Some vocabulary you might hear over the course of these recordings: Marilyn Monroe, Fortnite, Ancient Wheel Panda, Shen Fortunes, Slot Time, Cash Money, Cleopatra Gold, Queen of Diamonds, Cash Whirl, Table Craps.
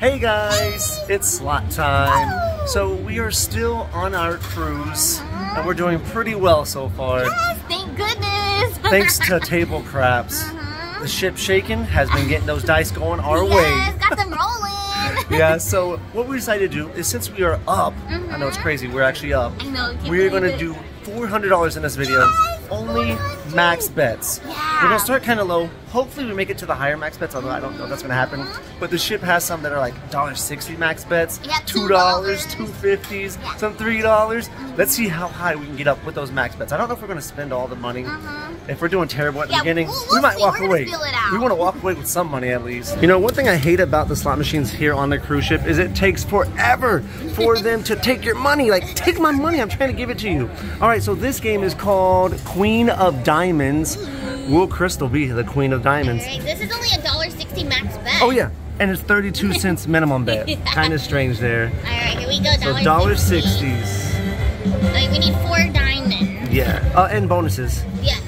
Hey guys, it's slot time. So we are still on our cruise and we're doing pretty well so far. Yes, thank goodness. Thanks to Table Craps. The ship shaking has been getting those dice going our way. Got them rolling. Yeah, so what we decided to do is, since we are up, I know it's crazy, we're actually up. I know, we're gonna do $400 in this video. Yes, only max bets. Yeah. We're gonna start kind of low. Hopefully we make it to the higher max bets, although I don't know if that's gonna happen. But the ship has some that are like $1.60 max bets, yeah, $2, $2.50, yeah, some $3. Let's see how high we can get up with those max bets. I don't know if we're gonna spend all the money. If we're doing terrible at the beginning, we might walk away. We wanna walk away with some money at least. You know, one thing I hate about the slot machines here on the cruise ship is it takes forever for them to take your money. Like, take my money, I'm trying to give it to you. All right, so this game is called Queen of Diamonds. Will Crystal be the Queen of Diamonds? Right, this is only $1.60 max bet. Oh yeah, and it's 32 cents minimum bet. Yeah. Kind of strange there. All right, here we go. So $1.60s. We need 4 diamonds. Yeah, and bonuses. Yes,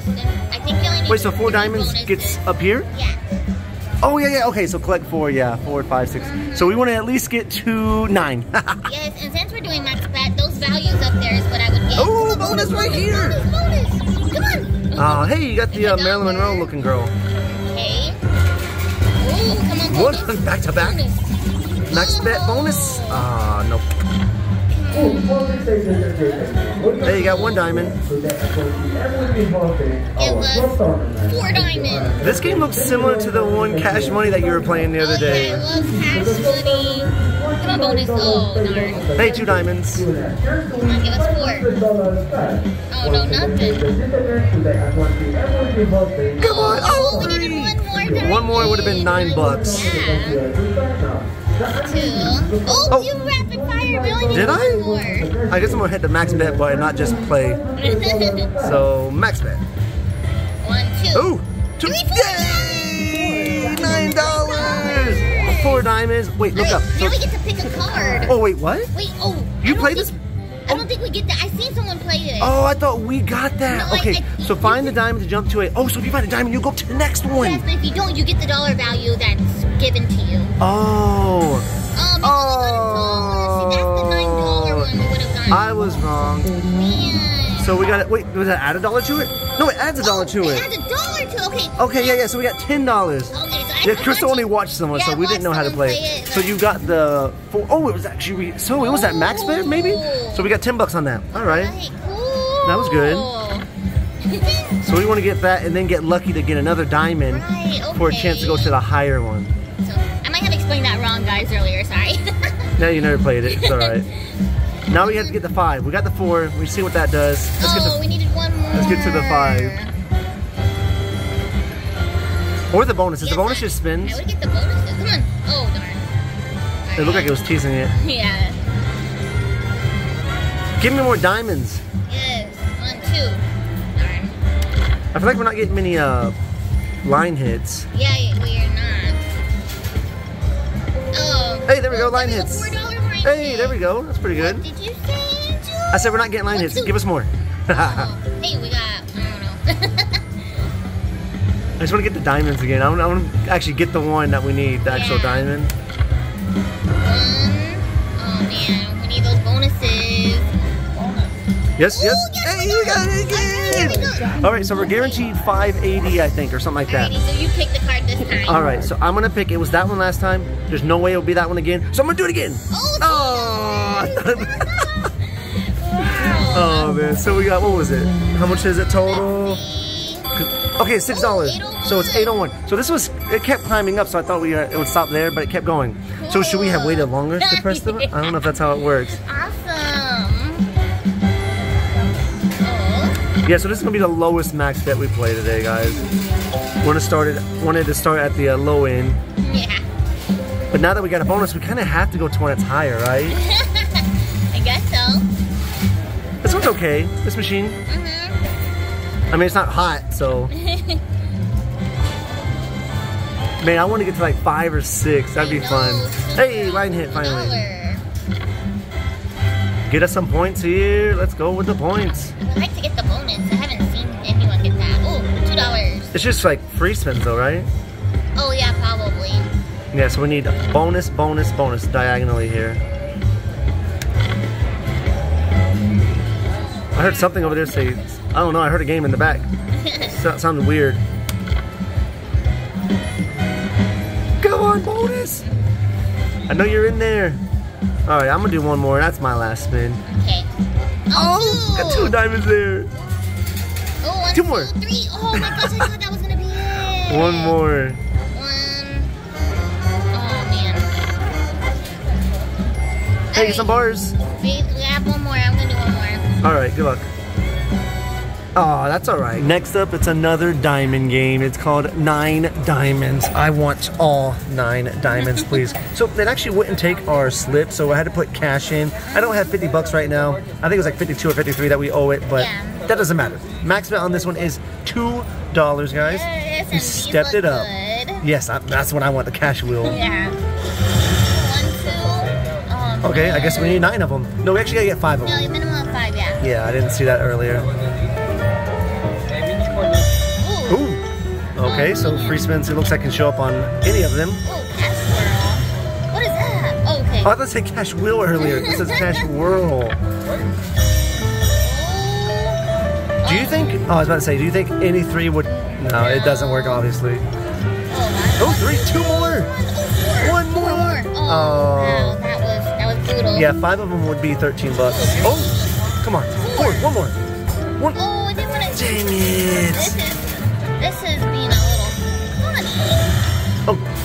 I think you only need— wait, so 4 diamonds gets up here? Yeah. Oh yeah, yeah. Okay, so collect 4. Yeah, 4, 5, 6. So we want to at least get to 9. Yes, and since we're doing max bet, those values up there is what I would get. Oh, bonus right here. Bonus. Come on. Hey, you got the Marilyn Monroe looking girl. Okay. Ooh, come on, bonus. What? Back to back? Bonus. Max bet bonus? Nope. Hey, you got 1 diamond. It was 4 diamonds. This game looks similar to the one Cash Money that you were playing the other day. I love Cash Money. Come on, bonus. Oh, darn. Hey, 2 diamonds. Come on, give us 4. Oh, no, nothing. Come on. Oh, we needed 1 more diamond. 1 more would have been $9. Yeah. 2. Oh, oh. 2 rapid fire. We only need— did 1 more. I guess I'm going to hit the max bet button, not just play. So, max bet. 1, 2. Oh, 2. 3, 4. Yay! $9. 4 diamonds. Wait, look up. Now we get to pick a card. Oh, wait, what? Wait, oh. You played this? I don't think we get that. I seen someone play it. Oh, I thought we got that. No, okay, so find the diamond to jump to it. Oh, so if you find a diamond, you go up to the next one. Yes, but if you don't, you get the dollar value that's given to you. Oh. Oh. That's the $9 one we would have gotten. I was wrong. Man. So we got it. Wait, was that add a dollar to it? No, it adds a dollar to it. It adds a dollar to it. Okay. Okay, yeah, yeah. So we got $10. Okay. Yeah, Crystal only watched someone, so we didn't know how to play it. So you got the 4. Oh, it was actually— so it was that max bet, maybe? So we got $10 on that. All right. Cool. That was good. So we want to get that and then get lucky to get another diamond for a chance to go to the higher one. So, I might have explained that wrong, guys, earlier. Sorry. No, you never played it. It's all right. Now we have to get the 5. We got the 4. We see what that does. Let's get the— we needed 1 more. Let's get to the 5. Or the bonuses. The bonus just spins. I would get the bonuses. Come on. Oh, darn. All— it looked like it was teasing it. Yeah. Give me more diamonds. Yes. 1, 2. Darn. I feel like we're not getting many line hits. Yeah, we are not. Oh. Hey, there we go. Line hits. Hey, there we go. That's pretty good. What did you say, Angel? I said we're not getting line hits. Give us more. Oh. Hey, we got— I don't know. I just want to get the diamonds again. I want to actually get the one that we need, the actual diamond. 1. Oh man, we need those bonuses. Yes, yes. Hey, we got it again! Alright, so we're guaranteed 580, I think, or something like that. Alrighty, so you pick the card this time. Alright, so I'm going to pick— it was that one last time. There's no way it'll be that one again. So I'm going to do it again! Oh! Oh man, so we got— what was it? How much is it total? Okay, $6. So it's 801. So this was— it kept climbing up, so I thought it would stop there, but it kept going. Cool. So should we have waited longer to press them? I don't know if that's how it works. Awesome. Cool. Yeah, so this is gonna be the lowest max bet we play today, guys. Wanted to start at the low end. Yeah. But now that we got a bonus, we kind of have to go to one that's higher, right? I guess so. This one's okay. This machine. I mean, it's not hot, so. Man, I want to get to like 5 or 6. That'd be fun. Hey, line hit finally. Get us some points here. Let's go with the points. I'd like to get the bonus. I haven't seen anyone get that. Oh, $2. It's just like free spins, though, right? Oh yeah, probably. Yeah, so we need bonus diagonally here. I heard something over there say, I don't know, I heard a game in the back. Sounded weird. Go on, bonus! I know you're in there. Alright, I'm gonna do one more. That's my last spin. Okay. Oh! Got two diamonds there. Oh, one, two more. Three. Oh my gosh, I thought that was gonna be it. One more. Oh man. Hey, some bars. We have one more. I'm gonna do one more. Alright, good luck. Oh, that's alright. Next up, it's another diamond game. It's called 9 Diamonds. I want all 9 diamonds, please. So it actually wouldn't take our slip, so I had to put cash in. I don't have 50 bucks right now. I think it was like 52 or 53 that we owe it, but yeah, that doesn't matter. Max bet on this one is $2, guys. Yes, you stepped it up. Good. Yes, that's when I want the cash wheel. Yeah. One, two. Okay, I guess we need 9 of them. No, we actually gotta get 5 of them. No, minimum of 5, yeah. Yeah, I didn't see that earlier. Okay, so free spins, it looks like it can show up on any of them. Oh, Cash Whirl. What is that? Oh, okay. Oh, I thought it said Cash Wheel earlier. This says Cash Whirl. Do you think, oh, I was about to say, do you think any 3 would, no, it doesn't work, obviously. Oh, 3, 2 more. One more. Oh, wow, that was brutal. Yeah, 5 of them would be 13 bucks. Oh, come on. 4, one more. One. Oh, I didn't want to. Dang it. This is being a little funny.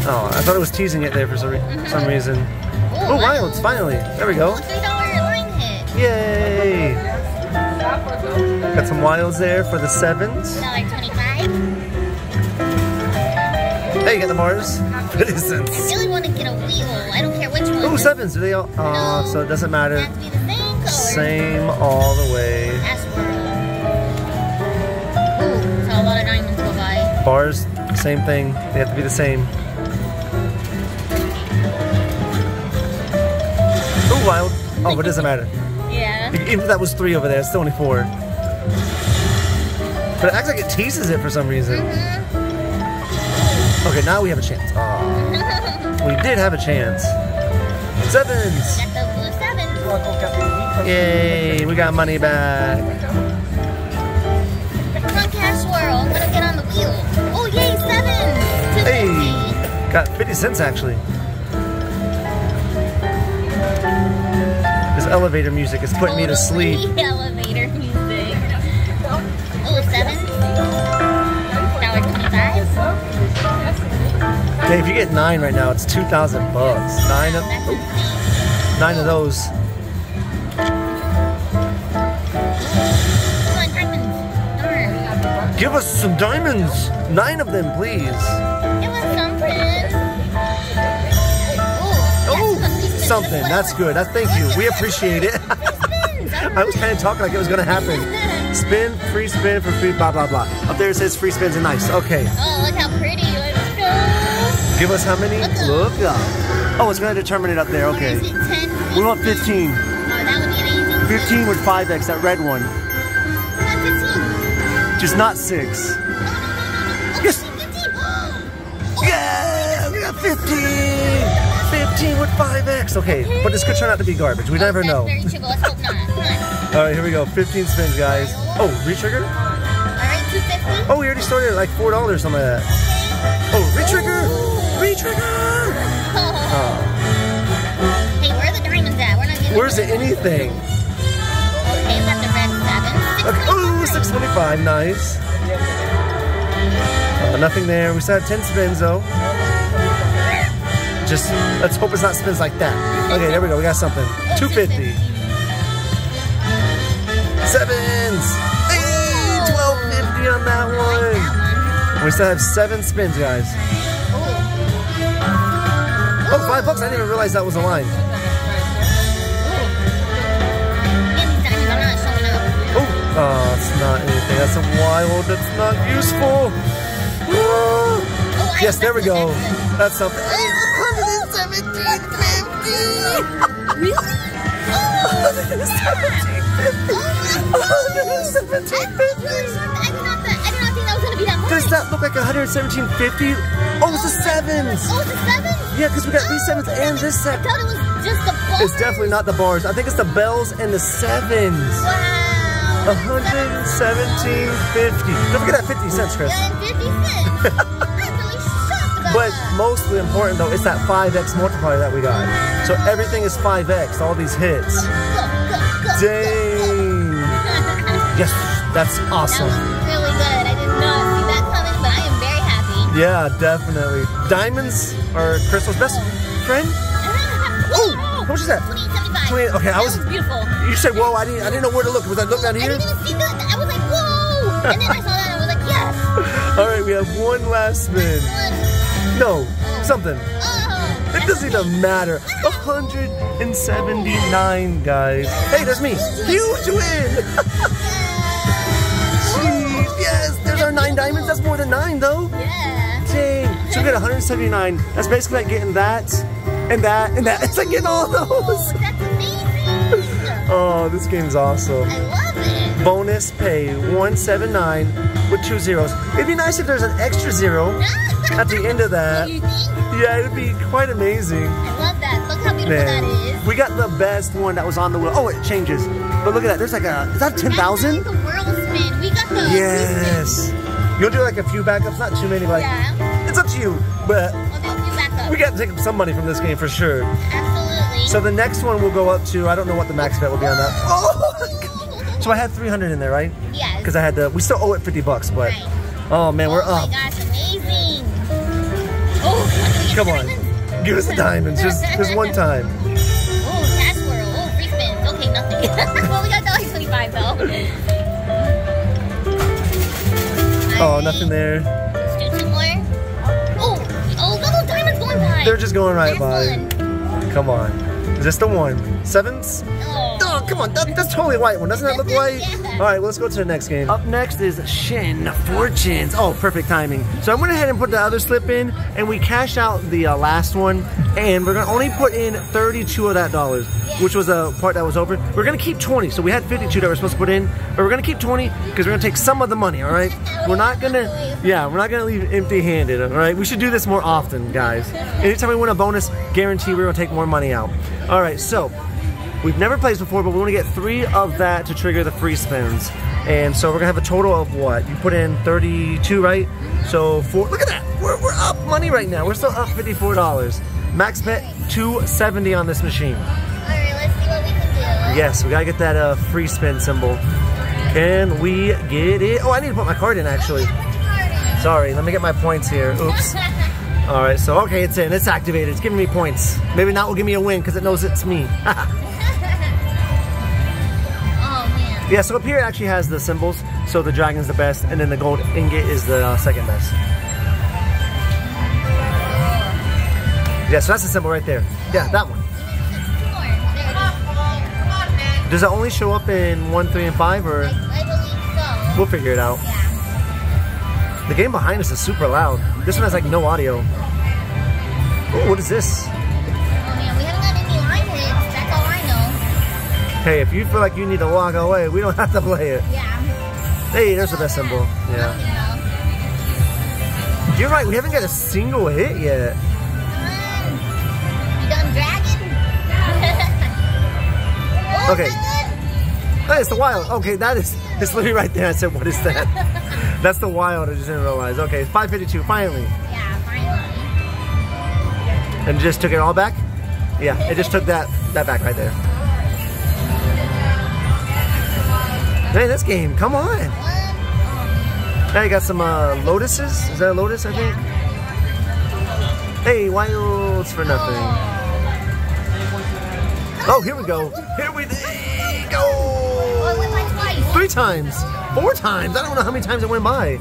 Oh, I thought it was teasing it there for some reason. Ooh, oh, wilds, finally. There we go. $3 line hit. Yay. Got some wilds there for the 7s. $1.25. There you got the bars. I really want to get a wheel. I don't care which one. Oh, 7s. Do they all? Oh, no, so it doesn't matter. It has to be the same color. Same all the way. Ooh, so a lot of diamonds. Bars, same thing. They have to be the same. Oh, wild. Oh, but it doesn't matter. Yeah. Even if that was 3 over there, it's still only 4. But it acts like it teases it for some reason. Okay, now we have a chance. Aww. We did have a chance. 7s. Got those 7s. Yay, we got money back. Come on, Cash Whirl. I'm gonna get on the wheel. Oh, yay, 7! Hey! Got 50 cents, actually. This elevator music is putting me to sleep. Elevator music. Oh, 7? $1.25? Hey, if you get 9 right now, it's 2,000 bucks. 9 of those. Give us some diamonds. 9 of them, please. Give us something. Oh, something. That's good. Thank you. We appreciate it. I was kind of talking like it was going to happen. Spin, free spin for free, blah, blah, blah. Up there it says free spins and nice. Okay. Oh, look how pretty. Let's go. Give us how many? Look up. Oh, it's going to determine it up there. Okay. We want 15. Oh, that would be amazing. 15 with 5X, that red one. Just not 6. Yes! Yeah! We got 15! 15 with 5X! Okay, but this could turn out to be garbage. We never know. Very trivial. Let's hope not. Alright, here we go. 15 spins, guys. Oh, retrigger? Alright, 250. Oh, we already started at like $4 or something like that. Oh, retrigger! Retrigger! Oh. Hey, where are the diamonds at? We're not getting. Where's it anything? Okay, let the red 7. Okay. Oh! 625, nice. Nothing there. We still have 10 spins though. Just let's hope it's not spins like that. Okay, there we go. We got something. 250. 7s. Hey, 1250 on that one. We still have 7 spins, guys. Oh, $5. I didn't even realize that was a line. Oh, it's not anything. That's a wild. That's not useful. Oh, yes, there we go. That's something. 117.50. Really? Oh, 117.50. I did not think that was gonna be Does that look like 117.50? Oh, it's a sevens. Oh, it's a sevens? Yeah, because we got these sevens and this set. I thought it was just the bars. It's definitely not the bars. I think it's the bells and the sevens. Wow. 117.50. Don't forget that 50 cents, Chris. Yeah, and 50 cents. I'm really shocked about but that. Mostly important, though, is that 5X multiplier that we got. So everything is 5X, all these hits. Go. Dang. Yes, that's awesome. That was really good. I did not see that coming, but I am very happy. Yeah, definitely. Diamonds are Crystal's best friend. Oh, how much is that? 28.75. 28. Okay, that was beautiful. You said whoa. I didn't know where to look. Was I look down here? I didn't even see that. I was like whoa, and then I saw that. And I was like yes. All right, we have one last spin. No, something. It doesn't even matter. 179, guys. Hey, there's me. Huge win. Jeez, yes. There's our 9 diamonds. That's more than 9, though. Yeah. Dang. So we got 179. That's basically like getting that, and that, and that. It's like getting all those. Oh, that's amazing. Oh, this game's awesome. I love it. Bonus pay 179 with 2 zeros. It'd be nice if there's an extra zero at the end of that. Yeah, it'd be quite amazing. I love that. Look how beautiful that is. We got the best one that was on the wheel. Oh, it changes. But look at that. There's like a, is that 10,000? The whirl spin. We got the yes. You'll do like a few backups, not too many. Like, yeah. It's up to you. But we'll do a few backups. We got to take up some money from this game for sure. Absolutely. So the next one we'll go up to, I don't know what the max bet will be on that. Oh, my God. So I had 300 in there, right? Yes. Because I had the, we still owe it 50 bucks, but. Right. Oh, man, we're up. Oh, my gosh. Amazing. Oh, come on. Give us the diamonds. Just one time. Oh, Cash Whirl. Oh, free spins. Okay, nothing. Well, we got $1.25, though. Oh, nothing there. Let's do 2 more. Oh, look at those diamonds going by. They're just going right by. One. Come on. Just the one. Sevens? Oh. Oh, come on. That's totally a white one. Doesn't that look white? Yeah. All right, let's go to the next game. Up next is Shen Fortunes. Oh, perfect timing. So I went ahead and put the other slip in, and we cashed out the last one, and we're gonna only put in 32 of that dollars, which was the part that was over. We're gonna keep 20, so we had 52 that we're supposed to put in, but we're gonna keep 20 because we're gonna take some of the money, all right? We're not gonna leave empty-handed, all right? We should do this more often, guys. Anytime we win a bonus, guarantee we're gonna take more money out. All right, so. We've never played before, but we want to get 3 of that to trigger the free spins. And so we're going to have a total of what? You put in 32, right? So, look at that! We're up money right now. We're still up $54. Max bet $270 on this machine. Alright, let's see what we can do. Yes, we got to get that free spin symbol. Can we get it? Oh, I need to put my card in, actually. Sorry, let me get my points here. Oops. Alright, so, okay, it's in. It's activated. It's giving me points. Maybe not will give me a win because it knows it's me. Yeah, so up here it actually has the symbols. So the dragon's the best, and then the gold ingot is the second best. Yeah, so that's the symbol right there. Yeah, that one. Does it only show up in 1, 3, and 5, or? I believe so. We'll figure it out. Yeah. The game behind us is super loud. This one has like no audio. Ooh, what is this? Hey, if you feel like you need to walk away, we don't have to play it. Yeah. Hey, there's the best symbol. Yeah. You're right, we haven't got a single hit yet. Come on. You done dragon? Okay. Hey, it's the wild. Okay, that is, it's literally right there. I said, what is that? That's the wild, I just didn't realize. Okay, 552, finally. Yeah, finally. And just took it all back? Yeah, it just took that back right there. Hey, this game, come on. Hey, you got some lotuses. Is that a lotus, I think? Yeah. Hey, wilds for nothing. Oh, here we go. Here we go. 3 times. 4 times. I don't know how many times it went by.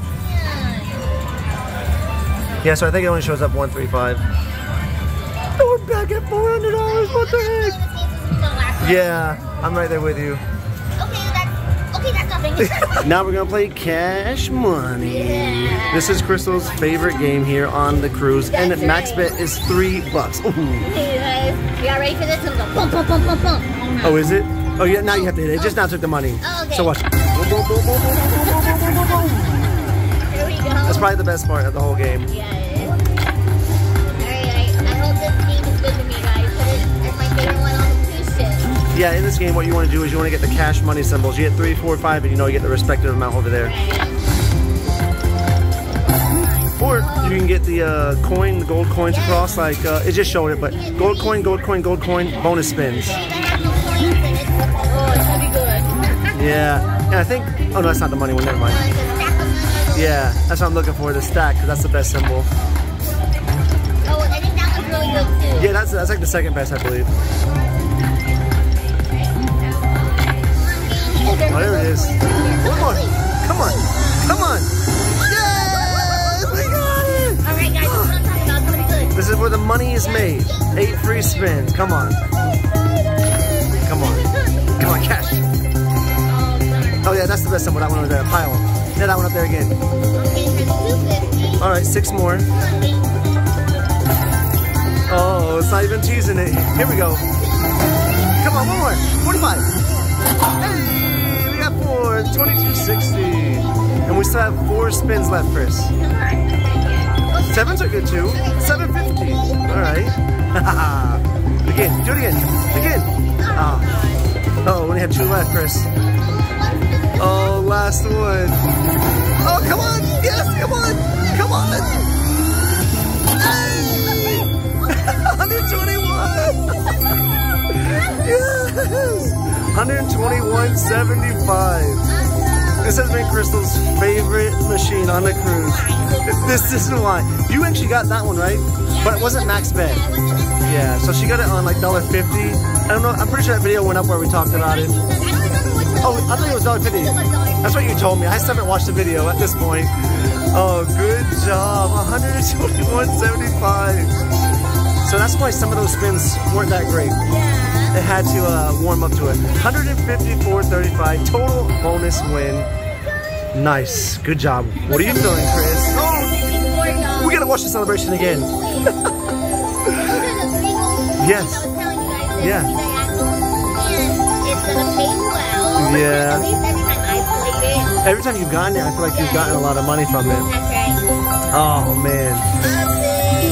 Yeah, so I think it only shows up 1, 3, 5. Oh, we're back at $400. What the heck? Yeah, I'm right there with you. Now we're gonna play Cash Money. Yeah. This is Crystal's favorite game here on the cruise, that's and max bet is $3. Ooh. Hey guys, we are ready for this. Pump, pump, pump, pump, pump. Oh, is it? Oh yeah, now you have to hit it. It just now took the money. Oh, okay. So watch. Here we go. go. That's probably the best part of the whole game. Yeah, it is. Alright, I hope this game is good to me, guys. It's my favorite one on the cruise ship. Yeah, in this game, what you want to do is you want to get the cash money symbols. You get 3, 4, 5, and you know you get the respective amount over there. Or you can get the coin, the gold coins across, like, it's just showing it, but gold coin, gold coin, gold coin, bonus spins. Yeah, and I think, oh no, that's not the money one, never mind. Yeah, that's what I'm looking for, the stack, because that's the best symbol. Oh, I think that one's really good too. Yeah, that's like the second best, I believe. Oh, there it is. Come on, come on, come on. Yes, we got it. All right, guys, this is what I'm talking about, it's really good. This is where the money is made. 8 free spins, come on. Come on, come on, cash. Oh yeah, that's the best one. That one over there, pile them. Yeah, that one up there again. All right, 6 more. Oh, it's not even cheesing it. Here we go. Come on, one more. 45. Hey, we got 4. 2260. And we still have 4 spins left, Chris. 7s are good too. 750. All right. Again, do it again. Again. Oh, we only have 2 left, Chris. Oh, last one. Oh, come on. Yes, come on. Come on. Hey! 121. Yes. 121.75. This has been Crystal's favorite machine on the cruise. This is why. You actually got that one, right? But it wasn't max bet. Yeah, so she got it on like $1.50. I don't know. I'm pretty sure that video went up where we talked about it. Oh, I thought it was $1.50. That's what you told me. I still haven't watched the video at this point. Oh, good job. 121.75. So that's why some of those spins weren't that great. Yeah. It had to warm up to it. 154.35. Total bonus win. Nice. Good job. What are you doing, Chris? Oh, we gotta watch the celebration again. Yes. Yeah. Yeah. Every time you've gotten it, I feel like you've gotten a lot of money from it. Oh, man.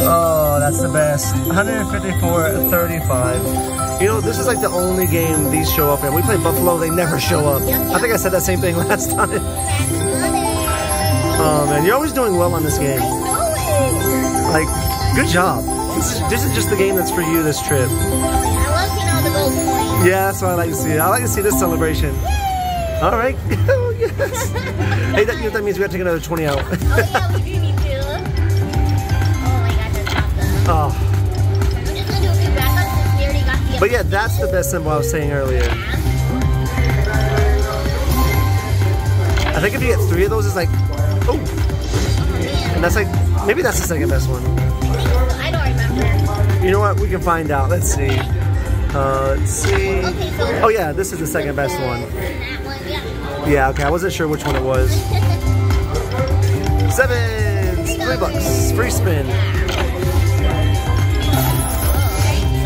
Oh, that's the best. 154.35. You know, this is like the only game these show up in. We play Buffalo, they never show up. I think I said that same thing last time. Oh, man. You're always doing well on this game. Like, good job. This is just the game that's for you this trip. Yeah, that's what I like to see. I like to see this celebration. All right. Oh, yes. Hey, that means we have to take another 20 out. Oh, yeah, we do need to. Oh, my God, that's awesome. Oh. I'm just going to do a good wrap up since we already got the. But, yeah, that's the best symbol I was saying earlier. Yeah. I think if you get 3 of those, it's like, oh. And that's like, maybe that's the second best one. I don't remember. You know what? We can find out. Let's see. Let's see. Oh yeah, this is the second best one. Yeah, okay, I wasn't sure which one it was. 7s, $3, free spin.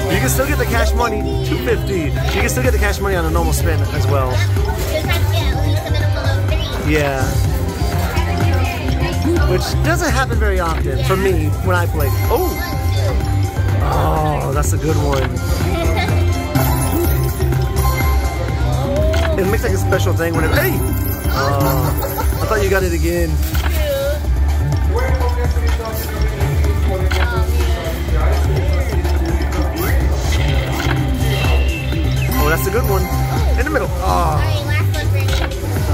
You can still get the cash money, $2.50. You can still get the cash money on a normal spin as well. Yeah. Which doesn't happen very often for me when I play. Oh! Oh, that's a good one. It makes like a special thing when it. Hey! I thought you got it again. Oh, that's a good one. In the middle. Oh.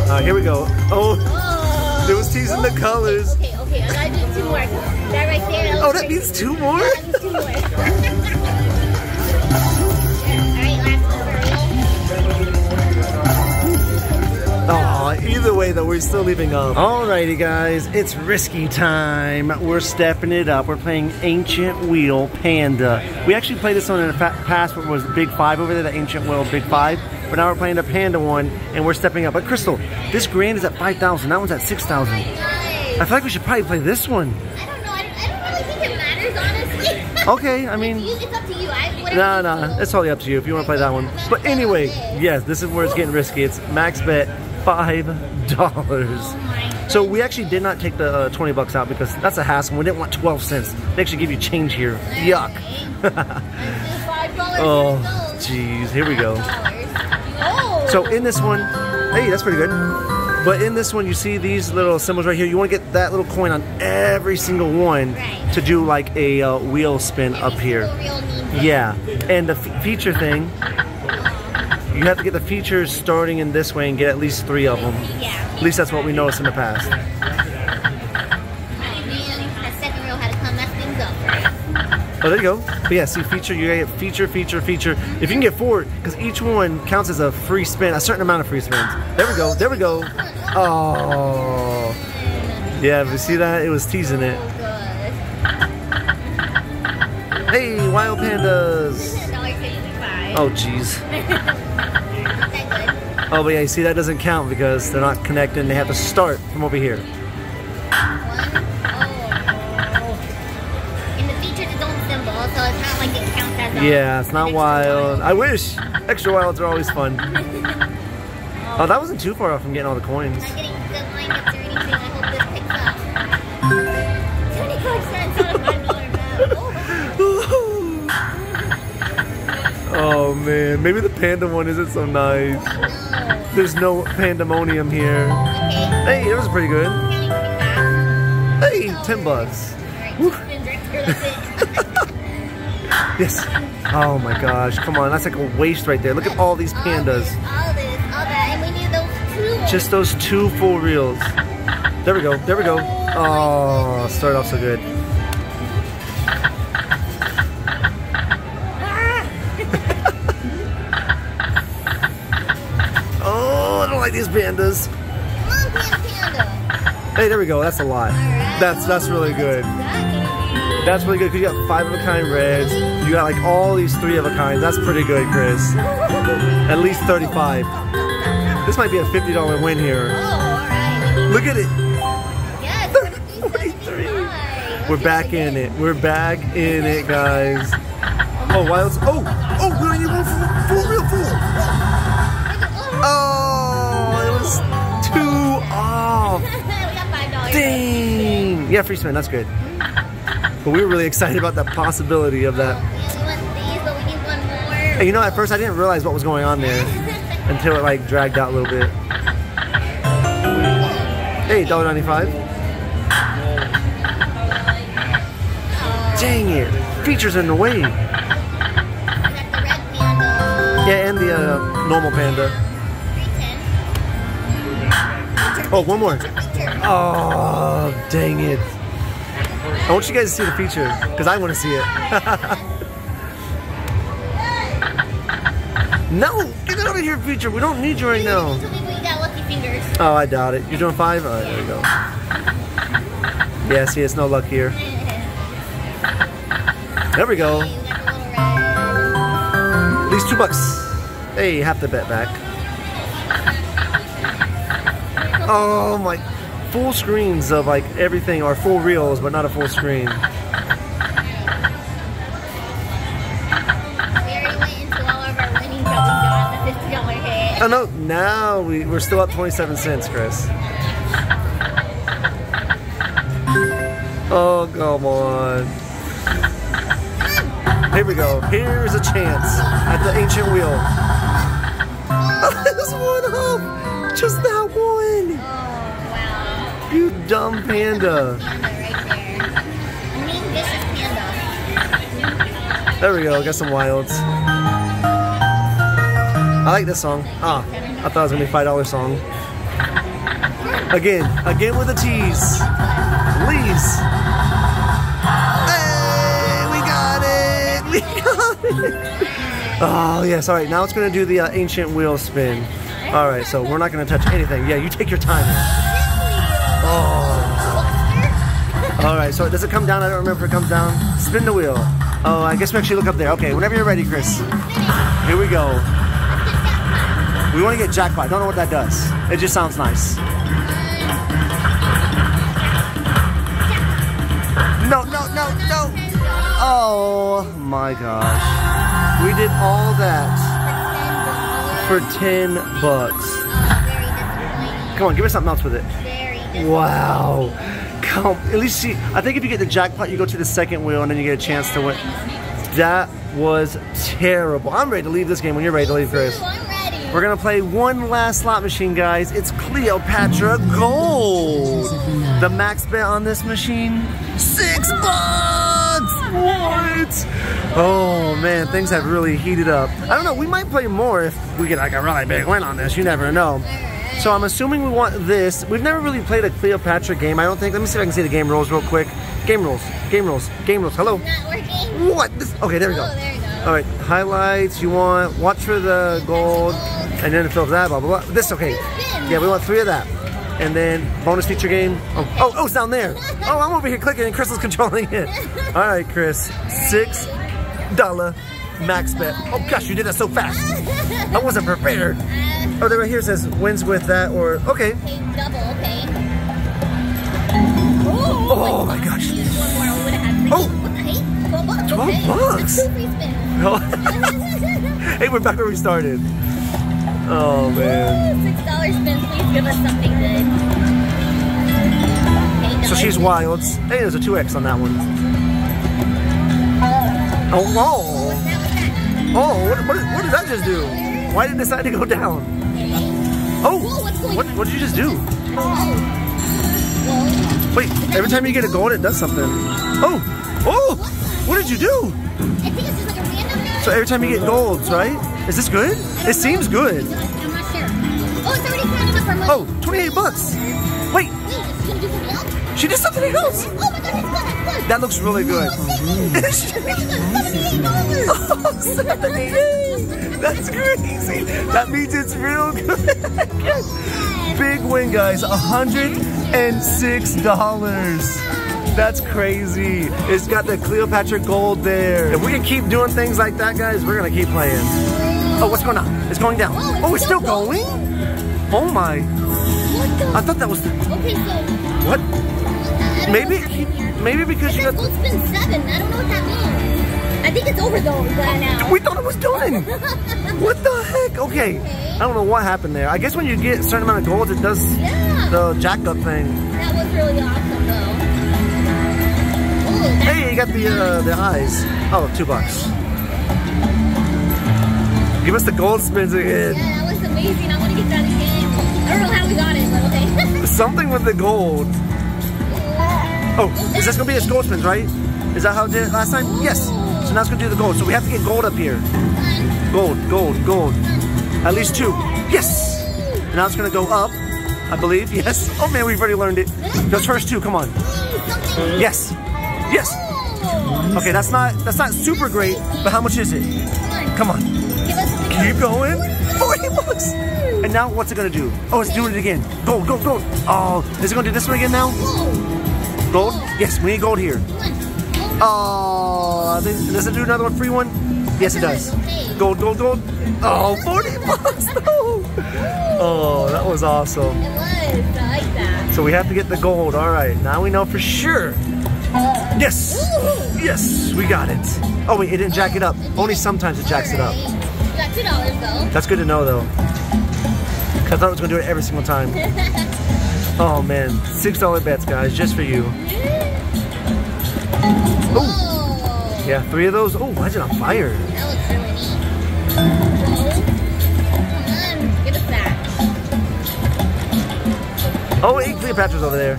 Alright, here we go. Oh, it was teasing the colors. Okay, I gotta do 2 more. That right there. Oh, that means 2 more? That means 2 more. Oh, either way though, we're still leaving up. Alrighty guys, it's risky time. We're stepping it up. We're playing Ancient Wheel Panda. We actually played this one in the past, what was the Big 5 over there, the Ancient Wheel Big 5. But now we're playing the Panda one, and we're stepping up. But Crystal, this grand is at 5,000. That one's at 6,000. I feel like we should probably play this one. I don't know. I don't really think it matters, honestly. Okay, I mean. It's up to you. Nah. It's totally up to you if you want to play that one. But anyway, yes, this is where it's getting risky. It's max bet. $5. So we actually did not take the 20 bucks out because that's a hassle. We didn't want 12 cents. They actually give you change here. Yuck. Oh, geez. Here we go. So in this one, hey, that's pretty good. But in this one, you see these little symbols right here. You want to get that little coin on every single one to do like a wheel spin up here. Yeah, and the feature thing, you have to get the features starting in this way and get at least 3 of them. Yeah. At least that's what we noticed in the past. Oh, there you go. But yeah, see, feature, you gotta get feature, feature, feature. If you can get 4, because each one counts as a free spin, a certain amount of free spins. There we go, there we go. Oh. Yeah, but you see that? It was teasing it. Hey, wild pandas. Oh, jeez. Oh, but yeah, you see, that doesn't count because they're not connected. They have to start from over here. Yeah, it's not wild. I wish. Extra wilds are always fun. Oh, that wasn't too far off from getting all the coins. I'm not getting the lineups or anything. I hope this picks up. Oh man, maybe the panda one isn't so nice. There's no pandemonium here. Hey, that was pretty good. Hey, 10 bucks. Yes. Oh my gosh, come on, that's like a waste right there. Look at all these pandas. All this, all that, and we need those 2. Just those 2 full reels. There we go, there we go. Oh, started off so good. Oh, I don't like these pandas. Hey, there we go, that's a lot. That's really good. That's really good because you got 5 of a kind reds. You got like all these 3 of a kinds. That's pretty good, Chris. At least 35. This might be a $50 win here. Look at it. Yes, 43. We're back in it. We're back in it, guys. Oh, wilds. Oh, oh, we only need 1 full real full. Oh, it was 2 off. Dang. Yeah, free spin. That's good. But we were really excited about the possibility of that. And you know, at first I didn't realize what was going on there until it like dragged out a little bit. Hey, $1.95. Dang it! Features in the way. Yeah, and the normal panda. Oh, 1 more. Oh, dang it! I want you guys to see the feature, because I want to see it. No! Get out of here, feature! We don't need you right now. Oh, I doubt it. You're doing 5? Alright, there we go. Yeah, see, it's no luck here. There we go. At least $2. Hey, half the bet back. Oh, my... Full screens of like everything are full reels, but not a full screen. Oh no, now we're still up 27 cents, Chris. Oh, come on. Here we go. Here's a chance at the ancient wheel. This one up. Just that one. You dumb panda. There we go, got some wilds. I like this song. Ah, I thought it was gonna be $5 song. Again with a tease. Please. Hey, we got it! We got it! Oh yes, alright, now it's gonna do the ancient wheel spin. Alright, so we're not gonna touch anything. Yeah, you take your time. Oh. Alright, so does it come down? I don't remember if it comes down. Spin the wheel. Oh, I guess we actually look up there. Okay, whenever you're ready, Chris. Here we go. We want to get jackpot. Don't know what that does. It just sounds nice. No, no, no, no. Oh, my gosh. We did all that for $10. Come on, give us something else with it. Wow. Come, at least she, I think if you get the jackpot, you go to the second wheel and then you get a chance to win. That was terrible. I'm ready to leave this game when you're ready to leave, Grace. We're gonna play one last slot machine, guys. It's Cleopatra Gold. The max bet on this machine, $6. What? Oh man, things have really heated up. I don't know, we might play more if we get like a really big win on this, you never know. So I'm assuming we want this. We've never really played a Cleopatra game, I don't think. Let me see if I can see the game rules real quick. Game rules, game rules, game rules, hello. Not working. What? This, okay, there we go. There we go. All right, highlights, you want, watch for the gold. And then it fills that, blah, blah, blah. This, okay. Yeah, we want 3 of that. And then bonus feature game. Oh, oh, oh, it's down there. Oh, I'm over here clicking and Crystal's controlling it. All right, Chris. $6 max bet. Oh, gosh, you did that so fast. I wasn't prepared. Oh, there right here says wins with that or, okay. Double, okay. Oh, my gosh. Oh, 12 bucks. Hey, we're back where we started. Oh man. Ooh, $6 spin, please give us something good. $8. So she's wild. Hey, there's a 2x on that one. Oh, whoa. Oh, what did that just do? Why did it decide to go down? Oh, what did you just do? Wait, every time you get a gold, it does something. Oh, oh, what did you do? I think it's just like a random. So every time you get golds, right? Is this good? It seems good. I'm not sure. Oh, it's already counted up for money. Oh, 28 bucks. Wait. She did something else? She did something else. Oh my God, it's good. Look. That looks really good. $78. That's crazy. That means it's real good. Big win, guys. $106. That's crazy. It's got the Cleopatra Gold there. If we can keep doing things like that, guys, we're gonna keep playing. Oh, what's going on? It's going down. Oh, it's still going? Oh my. I thought that was the... Okay, so... What? Maybe because you got... Gold spin 7. I don't know what that means. I think it's over though by now. We thought it was done. What the heck? Okay. I don't know what happened there. I guess when you get a certain amount of gold, it does the jack-up thing. That was really awesome though. Hey, you got the eyes. Oh, $2. Give us the gold spins again. Yeah, that was amazing. I want to get that again. I don't know how we got it, but okay. Something with the gold. Oh, is this going to be its gold spins, right? Is that how it did it last time? Yes. So now it's going to do the gold. So we have to get gold up here. Gold, gold, gold. At least 2. Yes. And now it's going to go up, I believe. Yes. Oh, man, we've already learned it. Those first 2, come on. Yes. Yes. Okay, that's not super great, but how much is it? Come on. Keep going. 40 bucks. And now what's it gonna do? Oh, it's doing it again. Gold, gold, gold. Oh, is it gonna do this one again now? Gold? Yes, we need gold here. Oh, does it do another free one? Yes, it does. Gold, gold, gold. Oh, 40 bucks. No. Oh, that was awesome. It was. I like that. So we have to get the gold. All right, now we know for sure. Yes! Yes, we got it. Oh wait, it didn't jack it up. Only sometimes it jacks it up. That's $2 though. That's good to know though. I thought it was gonna do it every single time. Oh man, $6 bets guys, just for you. Oh! Yeah, 3 of those. Oh, why is it on fire? That looks really neat. Come on, get us that. Oh, 8 Cleopatra's over there.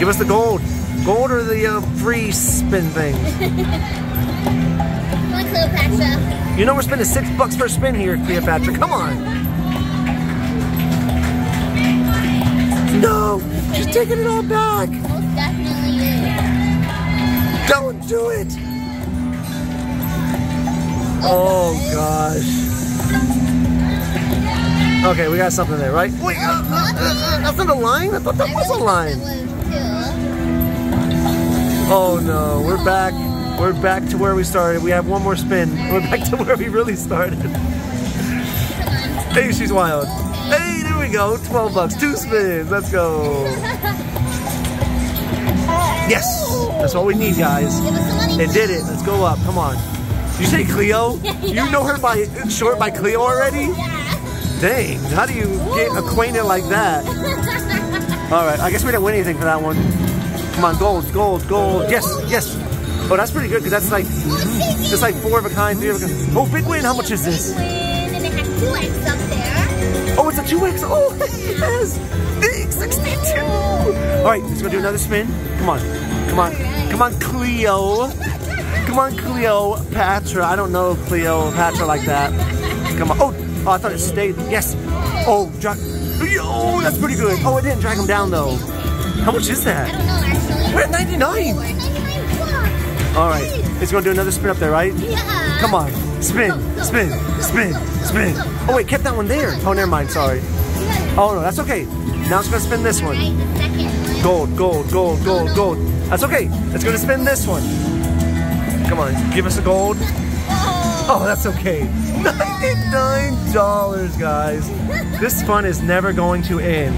Give us the gold. Gold or the free spin thing. Come on, Cleopatra. You know we're spending $6 per spin here, Cleopatra. Come on. No. She's taking it all back. Most definitely is. Don't do it. Oh, gosh. Okay, we got something there, right? Wait, that's not a line? I thought that was a line. Oh no, we're back. We're back to where we started. We have one more spin. We're back to where we really started. Hey, she's wild. Hey, there we go. 12 bucks. 2 spins. Let's go. Yes. That's what we need, guys. They did it. Let's go up. Come on. You say Cleo? You know her by short by Cleo already? Dang, how do you get acquainted like that? Alright, I guess we didn't win anything for that one. Come on, gold, gold, gold. Yes, yes. Oh, that's pretty good because that's like, it's like four of a kind, three of a kind. Oh, big win. How much is this? Big win, and it has 2X up there. Oh, it's a 2X. Oh, yes. Big 62. Alright, let's go do another spin. Come on. Come on. Come on, Cleo. Come on, Cleopatra. I don't know Cleopatra like that. Come on. Oh. Oh, I thought it stayed. Yes. Oh, oh, that's pretty good. Oh, it didn't drag him down, though. How much is that? I don't know, actually. We're at 99. All right. It's going to do another spin up there, right? Yeah. Come on. Spin, spin, spin, spin. Oh, wait, kept that one there. Oh, never mind. Sorry. Oh, no, that's okay. Now it's going to spin this one. Gold, gold, gold, gold, gold. That's okay. It's going to spin this one. Come on. Give us a gold. Oh, that's okay. $99, guys. This fun is never going to end.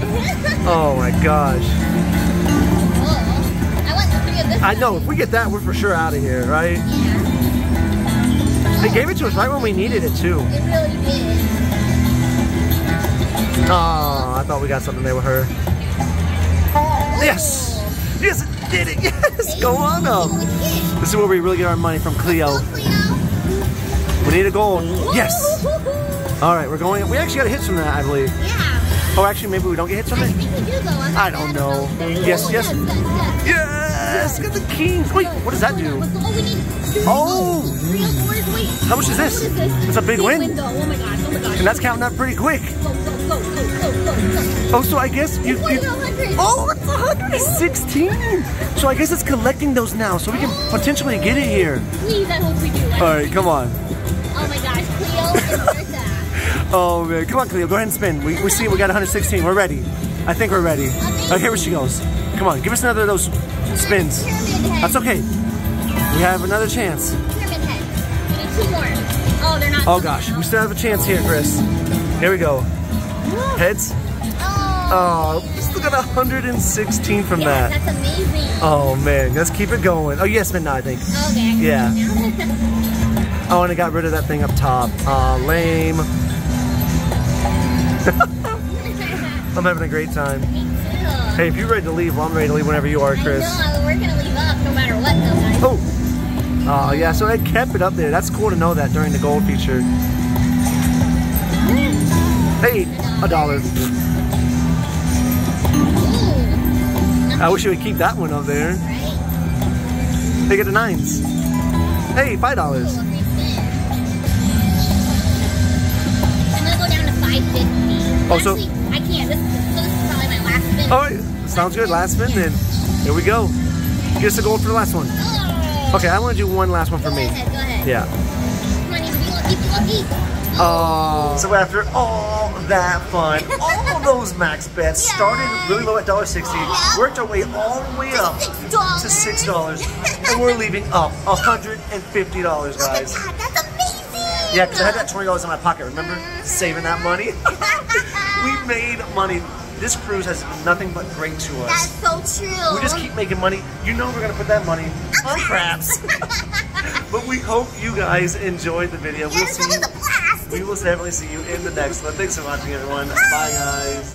Oh my gosh. I want the three of this. I know. If we get that, we're for sure out of here, right? Yeah. They gave it to us right when we needed it too. It really did. Oh, I thought we got something there with her. Yes. Yes, it did it. Yes. Go on up. This is where we really get our money from, Cleo. We need a gold. Yes! Alright, we're going. We actually got hits from that, I believe. Yeah. Oh, actually, maybe we don't get hits from it? I think we do, though. I don't know. Yes, yes. Yes! Got the kings! Wait, what does that do? Oh! How much is this? It's a big win. Oh my gosh, oh my gosh. And that's counting up pretty quick. Oh, so I guess you. Oh, it's 116! So I guess it's collecting those now, so we can potentially get it here. Please, I hope we do. Alright, come on. Oh my gosh, Cleo is that. Oh man, come on Cleo, go ahead and spin. We see it, we got 116, we're ready. I think we're ready. Oh, here she goes. Come on, give us another of those spins. That's okay. We have another chance. Two more. Oh, they're not. Oh gosh, we still have a chance here, Chris. Here we go. Heads. Oh, we still got 116 from that. That's amazing. Oh man, let's keep it going. Oh, yes, midnight, I think. Okay. Yeah. Oh, and I got rid of that thing up top. Aw, lame. I'm having a great time. Me too. Hey, if you're ready to leave, well, I'm ready to leave whenever you are, Chris. I know, we're going to leave up no matter what, though, guys. Oh. Oh, yeah, so I kept it up there. That's cool to know that during the gold feature. Hey, $1. I wish you would keep that one up there. Right. They get the nines. Hey, $5. Ooh. Also, I can't. This is probably my last spin. All right, sounds good. Last spin, then. Here we go. Give us the gold for the last one. Oh. Okay, I want to do one last one for me. Go ahead. Yeah. Come on, you lucky. Oh. So after all that fun, all those max bets started really low at $1.60, worked our way all the way up to $6, and we're leaving up $150, guys. Oh my God, that's amazing. Yeah, because I had that $20 in my pocket. Remember saving that money? We made money. This cruise has nothing but great to us. That's so true. We just keep making money. You know we're gonna put that money on craps. But we hope you guys enjoyed the video. Yeah, we will definitely see you in the next one. Thanks for watching, everyone. Bye, guys.